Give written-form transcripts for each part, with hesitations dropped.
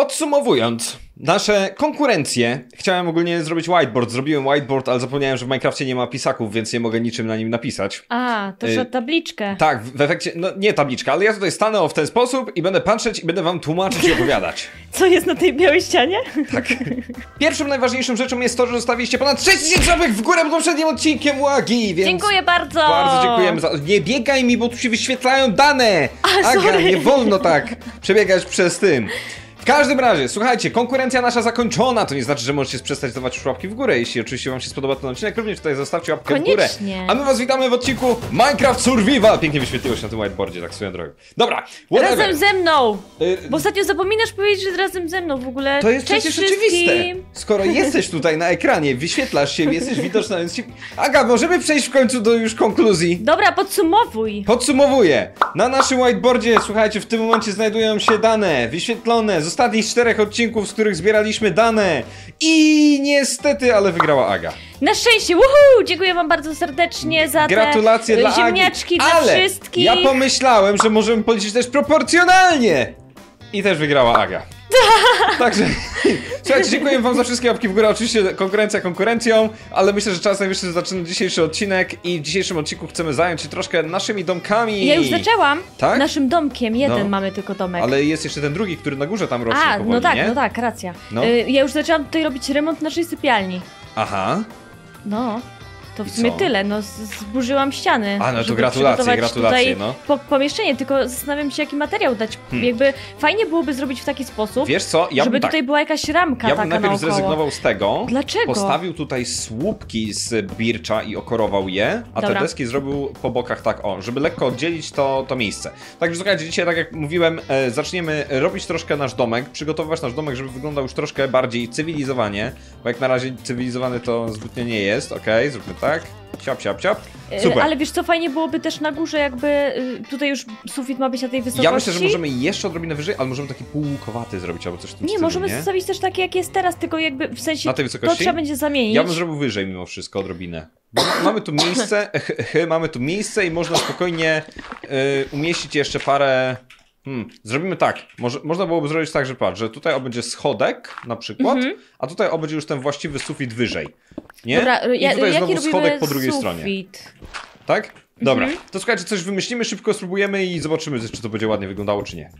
Podsumowując nasze konkurencje, chciałem ogólnie zrobić whiteboard. Zrobiłem whiteboard, ale zapomniałem, że w Minecrafcie nie ma pisaków, więc nie mogę niczym na nim napisać. A, to że tabliczkę. Tak, w efekcie, no nie tabliczka, ale ja tutaj stanę w ten sposób i będę patrzeć i będę wam tłumaczyć i opowiadać. Co jest na tej białej ścianie? Tak. Pierwszą najważniejszą rzeczą jest to, że zostawiliście ponad 6000 łapek w górę pod poprzednim odcinkiem Łagi, więc... Dziękuję bardzo! Bardzo dziękujemy za... Nie biegaj mi, bo tu się wyświetlają dane! Aga, nie wolno tak przebiegać przez tym. W każdym razie, słuchajcie, konkurencja nasza zakończona. To nie znaczy, że możecie przestać dawać już łapki w górę. Jeśli oczywiście wam się spodoba ten odcinek, również tutaj zostawcie łapkę w górę. A my was witamy w odcinku Minecraft Survival. Pięknie wyświetliło się na tym whiteboardzie, tak swoją drogą. Dobra, whatever. Razem ze mną! Bo ostatnio zapominasz powiedzieć, że razem ze mną w ogóle. To jest przecież oczywiste. Skoro jesteś tutaj na ekranie, wyświetlasz się, jesteś widoczna, więc się... Aga, możemy przejść w końcu do już konkluzji. Dobra, podsumowuj. Podsumowuję. Na naszym whiteboardzie, słuchajcie, w tym momencie znajdują się dane wyświetlone z ostatnich 4 odcinków, z których zbieraliśmy dane. I niestety, ale wygrała Aga. Na szczęście, woohoo! Dziękuję wam bardzo serdecznie za gratulacje te dla ziemniaczki Agi, dla wszystkich. Ja pomyślałem, że możemy policzyć też proporcjonalnie. I też wygrała Aga. Także, słuchajcie, dziękuję wam za wszystkie łapki w górę. Oczywiście konkurencja konkurencją, ale myślę, że czas najwyższy zaczyna dzisiejszy odcinek. I w dzisiejszym odcinku chcemy zająć się troszkę naszymi domkami. Ja już zaczęłam. Tak? Naszym domkiem. Jeden mamy tylko domek. Ale jest jeszcze ten drugi, który na górze tam rośnie powoli, no tak, nie? No tak, racja. No. Ja już zaczęłam tutaj robić remont naszej sypialni. Aha. No. To w sumie tyle, no zburzyłam ściany. A no to gratulacje, gratulacje, no. Pomieszczenie, tylko zastanawiam się, jaki materiał dać. Jakby fajnie byłoby zrobić w taki sposób. Wiesz co, ja żeby tutaj była jakaś ramka. Ja bym najpierw zrezygnował z tego. Dlaczego? Postawił tutaj słupki z bircza i okorował je, a te deski zrobił po bokach tak, o, żeby lekko oddzielić to miejsce. Także słuchajcie, dzisiaj, tak jak mówiłem, zaczniemy robić troszkę nasz domek, przygotowywać nasz domek, żeby wyglądał już troszkę bardziej cywilizowanie, bo jak na razie cywilizowany to zbytnio nie jest, okej, zróbmy tak. Tak? Ciap, ciap, ciap. Super. Ale wiesz co, fajnie byłoby też na górze jakby, tutaj już sufit ma być na tej wysokości. Ja myślę, że możemy jeszcze odrobinę wyżej, ale możemy taki półkowaty zrobić albo coś w tym stylu, możemy zostawić też takie jak jest teraz, tylko jakby w sensie na tej wysokości? To trzeba będzie zamienić. Ja bym zrobił wyżej mimo wszystko odrobinę. Mamy tu miejsce, mamy tu miejsce i można spokojnie umieścić jeszcze parę... Zrobimy tak, można byłoby zrobić tak, że patrz, że tutaj o będzie schodek na przykład, a tutaj o będzie już ten właściwy sufit wyżej, nie? Dobra, i tutaj znowu schodek po drugiej stronie. Tak? Dobra, to słuchajcie, coś wymyślimy, szybko spróbujemy i zobaczymy, czy to będzie ładnie wyglądało, czy nie.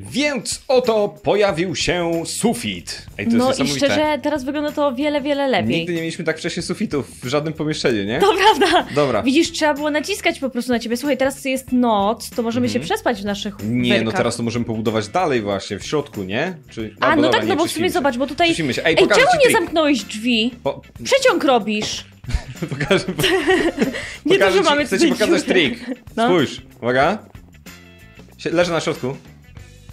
Więc oto pojawił się sufit. Ej, to jest niesamowite. I szczerze, teraz wygląda to o wiele, wiele lepiej. Nigdy nie mieliśmy tak wcześniej sufitów w żadnym pomieszczeniu, nie? To prawda. Dobra. Widzisz, trzeba było naciskać po prostu na ciebie. Słuchaj, teraz jest noc, to możemy się przespać w naszych belkach. No teraz to możemy pobudować dalej właśnie, w środku, nie? Czy... A, no dobra, tak, no bo w sumie zobacz, bo tutaj... Się. Ej, czemu nie zamknąłeś drzwi? Przeciąg robisz. Pokażę, nie to, że mamy chcę ci pokazać trik. Spójrz, uwaga. Leżę na środku.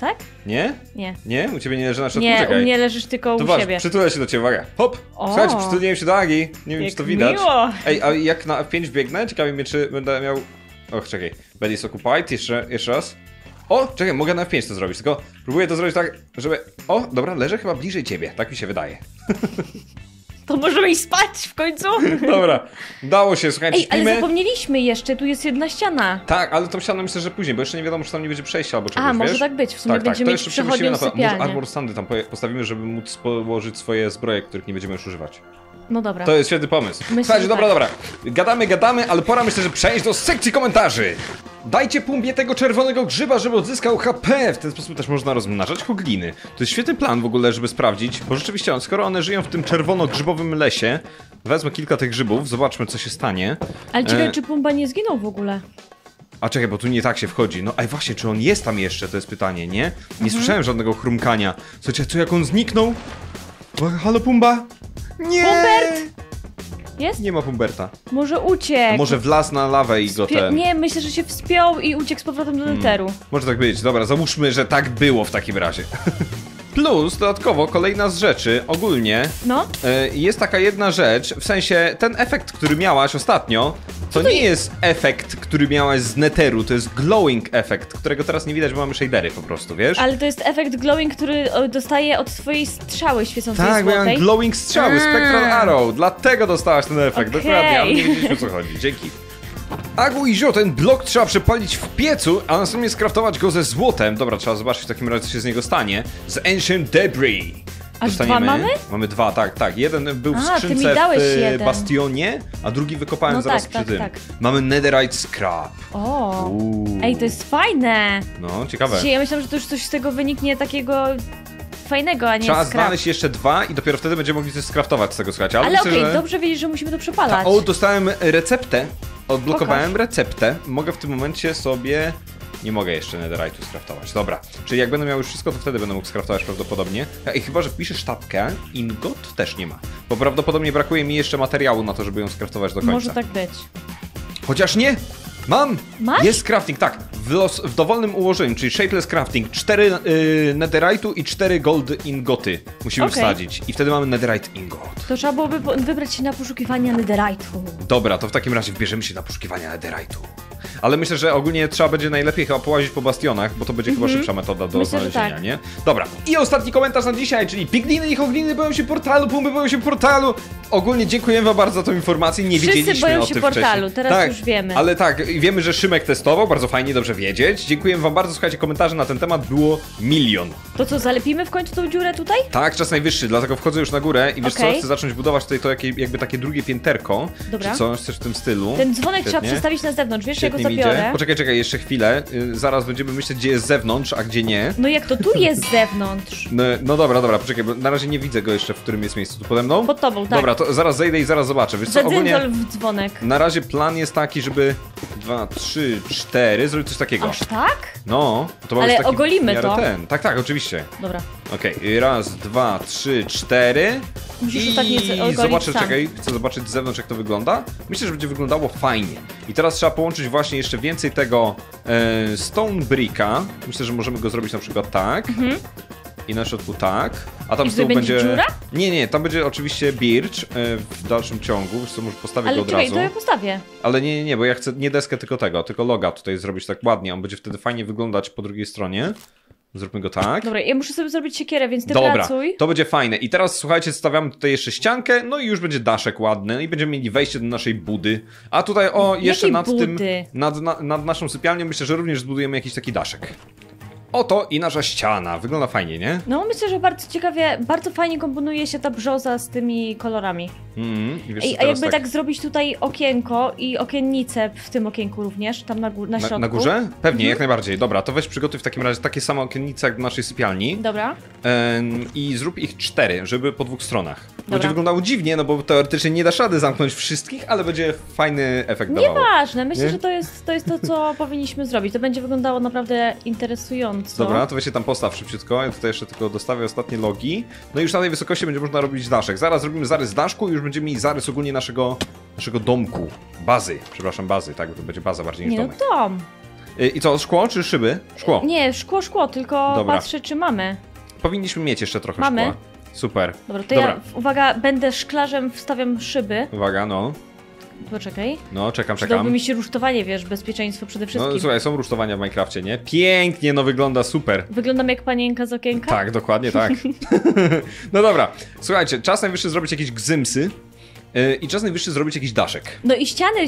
Tak? Nie? Nie. Nie? U ciebie nie leży na środku? Nie, czekaj. U mnie leżysz tylko u siebie. Przytulę się do ciebie, uwaga. Hop! Słuchajcie, przytuliłem się do Agi. Nie wiem, czy to widać. Miło. Ej, a jak na F5 biegnę? Ciekawi mnie, czy będę miał... Och, czekaj. Badis occupied. Jeszcze raz. O, czekaj, mogę na F5 to zrobić, tylko próbuję to zrobić tak, żeby... O, dobra, leżę chyba bliżej ciebie. Tak mi się wydaje. To możemy iść spać w końcu? Dobra, dało się, słuchajcie. Ej, ale zapomnieliśmy jeszcze, tu jest jedna ściana. Tak, ale tą ścianą myślę, że później, bo jeszcze nie wiadomo, czy tam nie będzie przejścia albo czegoś, może tak być, w sumie będziemy mieć przechodnią na to. Może armor standy tam postawimy, żeby móc położyć swoje zbroje, których nie będziemy już używać. No dobra. To jest świetny pomysł. Słuchajcie, dobra. Gadamy, ale pora myślę, że przejść do sekcji komentarzy. Dajcie Pumbie tego czerwonego grzyba, żeby odzyskał HP. W ten sposób też można rozmnażać hogliny. To jest świetny plan w ogóle, żeby sprawdzić, bo rzeczywiście, skoro one żyją w tym czerwono-grzybowym lesie, wezmę kilka tych grzybów, zobaczmy, co się stanie. Ale ciekawe, czy Pumba nie zginął w ogóle? A czekaj, bo tu nie tak się wchodzi. No, a właśnie, czy on jest tam jeszcze? To jest pytanie, nie? Nie słyszałem żadnego chrumkania. Słuchajcie, co jak on zniknął? Halo, Pumba? Nie! Humbert! Jest? Nie ma Humberta. Może uciekł. Może wlazł na lawę i go ten... Nie, myślę, że się wspiął i uciekł z powrotem do netheru. Może tak być. Dobra, załóżmy, że tak było w takim razie. Plus, dodatkowo, kolejna z rzeczy, ogólnie, jest taka jedna rzecz, w sensie ten efekt, który miałaś ostatnio, to nie jest efekt, który miałaś z netheru, to jest glowing efekt, którego teraz nie widać, bo mamy shadery po prostu, wiesz? Ale to jest efekt glowing, który dostaje od twojej strzały świecącej złotej. Tak, miałam glowing strzały, Spectral Arrow, dlatego dostałaś ten efekt, dokładnie, ale nie wiedzieliśmy, o co chodzi, dzięki. Agu i zio, ten blok trzeba przepalić w piecu, a następnie skraftować go ze złotem. Dobra, trzeba zobaczyć w takim razie, co się z niego stanie. Z Ancient Debris. Aż dwa mamy? Mamy dwa, tak, tak. Jeden był w skrzynce w bastionie, a drugi wykopałem no zaraz tak, przy tak, tym. Tak. Mamy Netherite Scrap. O. Ej, to jest fajne. No, ciekawe. Ja myślałam, że to już coś z tego wyniknie takiego fajnego, a nie scrap. Trzeba znaleźć jeszcze dwa i dopiero wtedy będziemy mogli coś skraftować z tego, słuchajcie. Ale okej, okay, że... dobrze wiedzieć, że musimy to przepalać. O, dostałem receptę. Odblokowałem receptę. Mogę w tym momencie sobie... Nie mogę jeszcze netherite'u skraftować. Dobra, czyli jak będę miał już wszystko, to wtedy będę mógł skraftować prawdopodobnie. I chyba, że piszę sztabkę, ingot też nie ma. Bo prawdopodobnie brakuje mi jeszcze materiału na to, żeby ją skraftować do końca. Może tak być. Chociaż nie! Mam! Masz? Jest crafting, tak. W dowolnym ułożeniu, czyli shapeless crafting. 4 netherite'u i 4 gold ingoty musimy wsadzić. I wtedy mamy netherite ingot. To trzeba byłoby wybrać się na poszukiwania netherite'u. Dobra, to w takim razie wybierzemy się na poszukiwania netherite'u. Ale myślę, że ogólnie trzeba będzie najlepiej chyba połazić po bastionach, bo to będzie chyba szybsza metoda do znalezienia, tak. Nie? Dobra. I ostatni komentarz na dzisiaj, czyli pigliny i hogliny boją się portalu, pumby boją się portalu. Ogólnie dziękujemy wam bardzo za tą informację, nie wiedzieliśmy boją o tym portalu, wcześniej. Teraz tak, już wiemy. Ale tak, wiemy, że Szymek testował, bardzo fajnie, dobrze wiedzieć. Dziękujemy wam bardzo, słuchajcie, komentarzy na ten temat było 1 000 000. To co, zalepimy w końcu tą dziurę tutaj? Tak, czas najwyższy, dlatego wchodzę już na górę i wiesz co, chcę zacząć budować tutaj to jakby takie drugie pięterko, czy coś w tym stylu. Ten dzwonek trzeba przestawić na zewnątrz, wiesz, jak go zabiorę. Poczekaj, czekaj, jeszcze chwilę, zaraz będziemy myśleć, gdzie jest zewnątrz, a gdzie nie. No jak to tu jest zewnątrz? No dobra, dobra, poczekaj, bo na razie nie widzę go jeszcze, w którym jest miejscu, tu pode mną? Pod tobą, tak. Dobra, to zaraz zejdę i zaraz zobaczę, wiesz co, ogólnie w dzwonek. Na razie plan jest taki, żeby 2, 3, 4, zrobić coś takiego. Aż tak? No, to mamy taki ogolimy to. Tak, tak, oczywiście. Dobra. Okej, raz, 2, 3, 4. Musisz to tak nie zobaczę, czekaj, chcę zobaczyć z zewnątrz, jak to wygląda. Myślę, że będzie wyglądało fajnie. I teraz trzeba połączyć właśnie jeszcze więcej tego stone bricka. Myślę, że możemy go zrobić na przykład tak. I na środku tak. A tam z tyłu będzie... dziura? Nie, tam będzie oczywiście birch w dalszym ciągu. Wiesz co, może postawię go od razu. Ale czekaj, to ja postawię. Ale nie, bo ja chcę nie deskę, tylko tego, tylko loga tutaj zrobić tak ładnie. On będzie wtedy fajnie wyglądać po drugiej stronie. Zróbmy go tak. Dobra, ja muszę sobie zrobić siekierę, więc ty pracuj. Dobra, to będzie fajne. I teraz, słuchajcie, stawiamy tutaj jeszcze ściankę, no i już będzie daszek ładny i będziemy mieli wejście do naszej budy. A tutaj, o, jeszcze nad tym, nad naszą sypialnią myślę, że również zbudujemy jakiś taki daszek. Oto i nasza ściana. Wygląda fajnie, nie? No myślę, że bardzo ciekawie, bardzo fajnie komponuje się ta brzoza z tymi kolorami. A jakby tak zrobić tutaj okienko i okiennicę w tym okienku również, tam na środku. Na górze? Pewnie, jak najbardziej. Dobra, to weź przygotuj w takim razie takie same okiennice jak w naszej sypialni. Dobra. I zrób ich 4, żeby po dwóch stronach. Dobra. Będzie wyglądało dziwnie, no bo teoretycznie nie da rady zamknąć wszystkich, ale będzie fajny efekt dawało. Nieważne, myślę, że to jest to, co powinniśmy zrobić. To będzie wyglądało naprawdę interesująco. Dobra, to weźcie tam postaw szybciutko, ja tutaj jeszcze tylko dostawię ostatnie logi. No i już na tej wysokości będzie można robić daszek. Zaraz robimy zarys daszku i już będziemy mieli zarys ogólnie naszego domku. Bazy, przepraszam, bazy, tak, bo to będzie baza bardziej niż domek. No dom. I co, szkło czy szyby? Szkło. Nie, szkło, tylko patrzę, czy mamy. Powinniśmy mieć jeszcze trochę szkła. Super. Dobra, to ja, uwaga, będę szklarzem, wstawiam szyby. Uwaga, no. Poczekaj. No, czekam. Dałoby mi się rusztowanie, wiesz, bezpieczeństwo przede wszystkim. No, słuchaj, są rusztowania w Minecrafcie, nie? Pięknie, no wygląda super. Wyglądam jak panienka z okienka? Tak, dokładnie tak. No dobra, słuchajcie, czas najwyższy zrobić jakieś gzymsy. I czas najwyższy zrobić jakiś daszek. No i ściany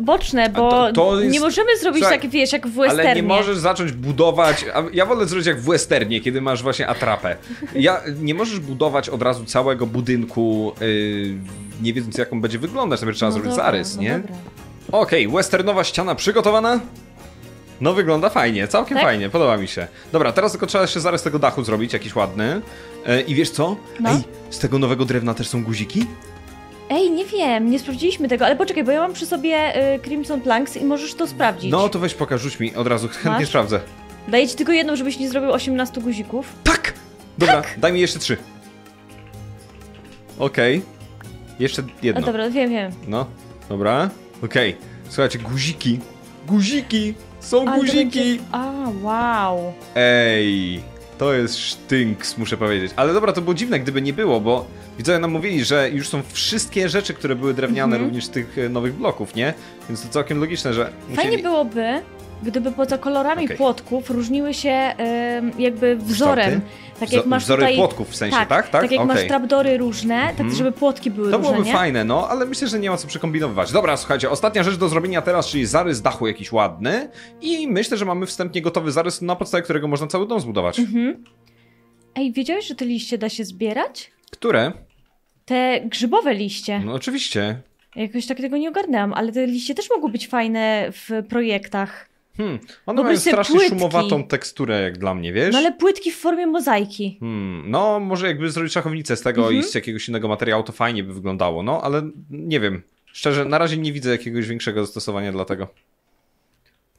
boczne, bo to jest... nie możemy zrobić tak, wiesz, jak w westernie. Ale nie możesz zacząć budować... Ja wolę zrobić jak w westernie, kiedy masz właśnie atrapę. Nie możesz budować od razu całego budynku, nie wiedząc, jaką będzie wyglądać. Sobie trzeba zrobić zarys, nie? No Okej, westernowa ściana przygotowana. No wygląda fajnie, całkiem fajnie, podoba mi się. Dobra, teraz tylko trzeba jeszcze zarys tego dachu zrobić, jakiś ładny. I wiesz co? No. Ej, z tego nowego drewna też są guziki? Ej, nie wiem, nie sprawdziliśmy tego, ale poczekaj, bo ja mam przy sobie Crimson Planks i możesz to sprawdzić. No to weź pokaż, rzuć mi od razu, chętnie sprawdzę. Daję ci tylko jedną, żebyś nie zrobił 18 guzików. Tak! Dobra, daj mi jeszcze 3. Okej. Jeszcze jedno. A dobra, wiem. No, dobra. Okej. Słuchajcie, guziki. Guziki! Są guziki! Wow. Ej... To jest sztynks, muszę powiedzieć. Ale dobra, to było dziwne, gdyby nie było, bo widzowie nam mówili, że już są wszystkie rzeczy, które były drewniane, również z tych nowych bloków, nie? Więc to całkiem logiczne, że... Fajnie byłoby, gdyby poza kolorami płotków różniły się jakby wzorem. Tak jak masz wzory tutaj... płotków w sensie, tak? Tak jak masz trapdory różne, tak żeby płotki były różne. To byłoby fajne, no, ale myślę, że nie ma co przekombinowywać. Dobra, słuchajcie, ostatnia rzecz do zrobienia teraz, czyli zarys dachu jakiś ładny i myślę, że mamy wstępnie gotowy zarys, na podstawie którego można cały dom zbudować. Ej, wiedziałeś, że te liście da się zbierać? Które? Te grzybowe liście. No oczywiście. Jakoś tak tego nie ogarnęłam, ale te liście też mogą być fajne w projektach. One mają strasznie szumowatą teksturę, jak dla mnie, wiesz? No ale płytki w formie mozaiki. No, może jakby zrobić szachownicę z tego i z jakiegoś innego materiału, to fajnie by wyglądało, no, ale nie wiem. Szczerze, na razie nie widzę jakiegoś większego zastosowania dla tego.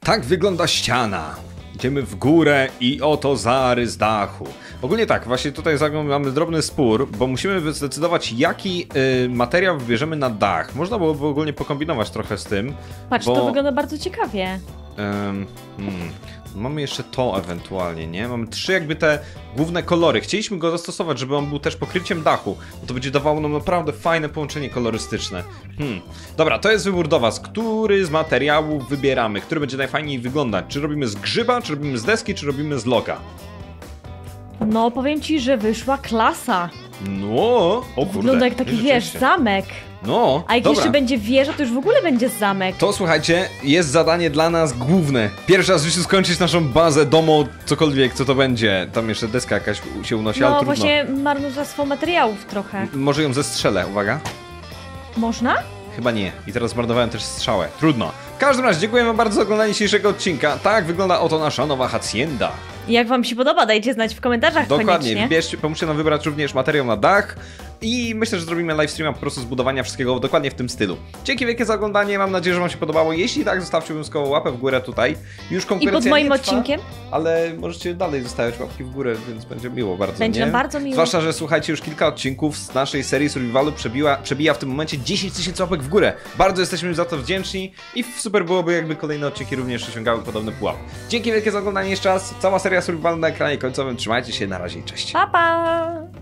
Tak wygląda ściana. Idziemy w górę i oto zarys dachu. Ogólnie tak, właśnie tutaj mamy drobny spór, bo musimy zdecydować, jaki materiał wybierzemy na dach. Można byłoby ogólnie pokombinować trochę z tym. Patrz, to wygląda bardzo ciekawie. Mamy jeszcze to ewentualnie, nie? Mamy trzy jakby te główne kolory. Chcieliśmy go zastosować, żeby on był też pokryciem dachu, bo to będzie dawało nam naprawdę fajne połączenie kolorystyczne. Dobra, to jest wybór do was. Który z materiałów wybieramy? Który będzie najfajniej wyglądać? Czy robimy z grzyba, czy robimy z deski, czy robimy z loga? No, powiem ci, że wyszła klasa. No, o kurde. Wygląda jak taki, wiesz, zamek. No, a jak jeszcze będzie wieża, to już w ogóle będzie zamek. To słuchajcie, jest zadanie dla nas główne. Pierwszy raz w życiu skończyć naszą bazę, domu, cokolwiek, co to będzie. Tam jeszcze deska jakaś się unosi, no, ale trudno. No właśnie, marnotrawstwo materiałów trochę. Może ją zestrzelę, uwaga. Można? Chyba nie. I teraz zmarnowałem też strzałę. Trudno. W każdym razie dziękuję wam bardzo za oglądanie dzisiejszego odcinka. Tak wygląda oto nasza nowa hacienda. Jak wam się podoba, dajcie znać w komentarzach. Dokładnie, wybierzcie, pomóżcie nam wybrać również materiał na dach. I myślę, że zrobimy live streama po prostu zbudowania wszystkiego dokładnie w tym stylu. Dzięki wielkie za oglądanie, mam nadzieję, że wam się podobało. Jeśli tak, zostawcie obowiązkowo łapę w górę tutaj. Już konkurencja pod moim odcinkiem. Ale możecie dalej zostawiać łapki w górę, więc będzie miło bardzo. Będzie nam bardzo miło. Zwłaszcza, że słuchajcie, już kilka odcinków z naszej serii Survivalu przebija w tym momencie 10 000 łapek w górę. Bardzo jesteśmy za to wdzięczni i super byłoby, jakby kolejne odcinki również osiągały podobny pułap. Dzięki wielkie za oglądanie jeszcze raz. Cała seria Survivalu na ekranie końcowym. Trzymajcie się, na razie i cześć. Pa, pa!